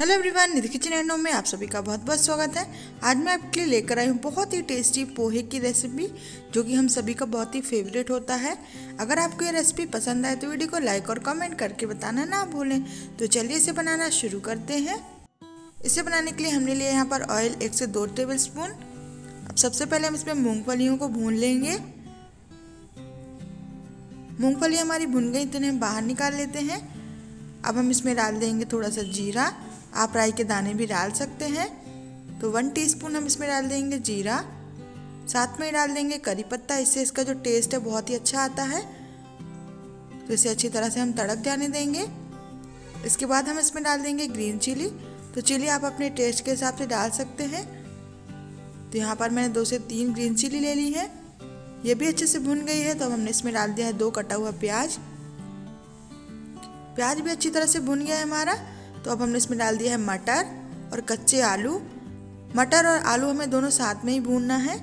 Hello everyone, Nidhi kitchen and home में आप सभी का बहुत बहुत स्वागत है। आज मैं आपके लिए लेकर आई हूँ बहुत ही टेस्टी पोहे की रेसिपी, जो कि हम सभी का बहुत ही फेवरेट होता है। अगर आपको ये रेसिपी पसंद आए तो वीडियो को लाइक और कमेंट करके बताना ना भूलें। तो चलिए इसे बनाना शुरू करते हैं। इसे बनाने के लिए हमने लिया यहाँ पर ऑयल 1 से 2 टेबल स्पून। अब सबसे पहले हम इसमें मूँगफलियों को भून लेंगे। मूँगफली हमारी भुन गई तो इन्हें बाहर निकाल लेते हैं। अब हम इसमें डाल देंगे थोड़ा सा जीरा, आप राई के दाने भी डाल सकते हैं। तो 1 टीस्पून हम इसमें डाल देंगे जीरा, साथ में डाल देंगे करी पत्ता। इससे इसका जो टेस्ट है बहुत ही अच्छा आता है। तो इसे अच्छी तरह से हम तड़क जाने देंगे। इसके बाद हम इसमें डाल देंगे ग्रीन चिली। तो चिली आप अपने टेस्ट के हिसाब से डाल सकते हैं। तो यहाँ पर मैंने 2 से 3 ग्रीन चिली ले ली है। ये भी अच्छे से भुन गई है। तो अब हमने इसमें डाल दिया है 2 कटा हुआ प्याज। प्याज भी अच्छी तरह से भुन गया है हमारा। तो अब हमने इसमें डाल दिया है मटर और कच्चे आलू। मटर और आलू हमें दोनों साथ में ही भूनना है,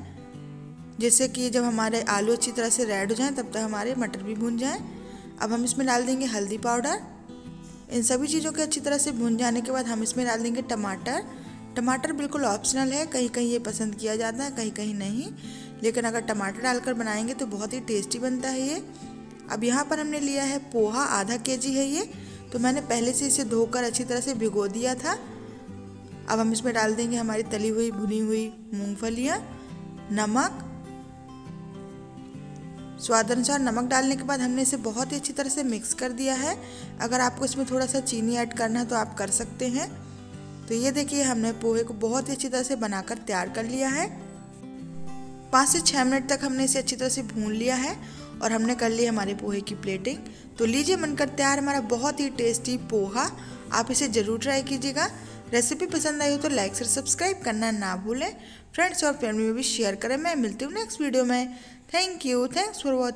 जैसे कि जब हमारे आलू अच्छी तरह से रेड हो जाएं तब तक हमारे मटर भी भून जाएं। अब हम इसमें डाल देंगे हल्दी पाउडर। इन सभी चीज़ों के अच्छी तरह से भून जाने के बाद हम इसमें डाल देंगे टमाटर। टमाटर बिल्कुल ऑप्शनल है, कहीं कहीं ये पसंद किया जाता है, कहीं कहीं नहीं, लेकिन अगर टमाटर डालकर बनाएंगे तो बहुत ही टेस्टी बनता है ये। अब यहाँ पर हमने लिया है पोहा, आधा केजी है ये। तो मैंने पहले से इसे धोकर अच्छी तरह से भिगो दिया था। अब हम इसमें डाल देंगे हमारी तली हुई भुनी हुई मूंगफलियाँ, नमक, स्वाद अनुसार नमक डालने के बाद हमने इसे बहुत ही अच्छी तरह से मिक्स कर दिया है। अगर आपको इसमें थोड़ा सा चीनी ऐड करना है तो आप कर सकते हैं। तो ये देखिए, हमने पोहे को बहुत ही अच्छी तरह से बनाकर तैयार कर लिया है। 5 से 6 मिनट तक हमने इसे अच्छी तरह से भून लिया है और हमने कर ली हमारे पोहे की प्लेटिंग। तो लीजिए, बनकर तैयार हमारा बहुत ही टेस्टी पोहा। आप इसे ज़रूर ट्राई कीजिएगा। रेसिपी पसंद आई हो तो लाइक और सब्सक्राइब करना ना भूलें। फ्रेंड्स और फैमिली में भी शेयर करें। मैं मिलती हूँ नेक्स्ट वीडियो में। Thank you, thanks for watching.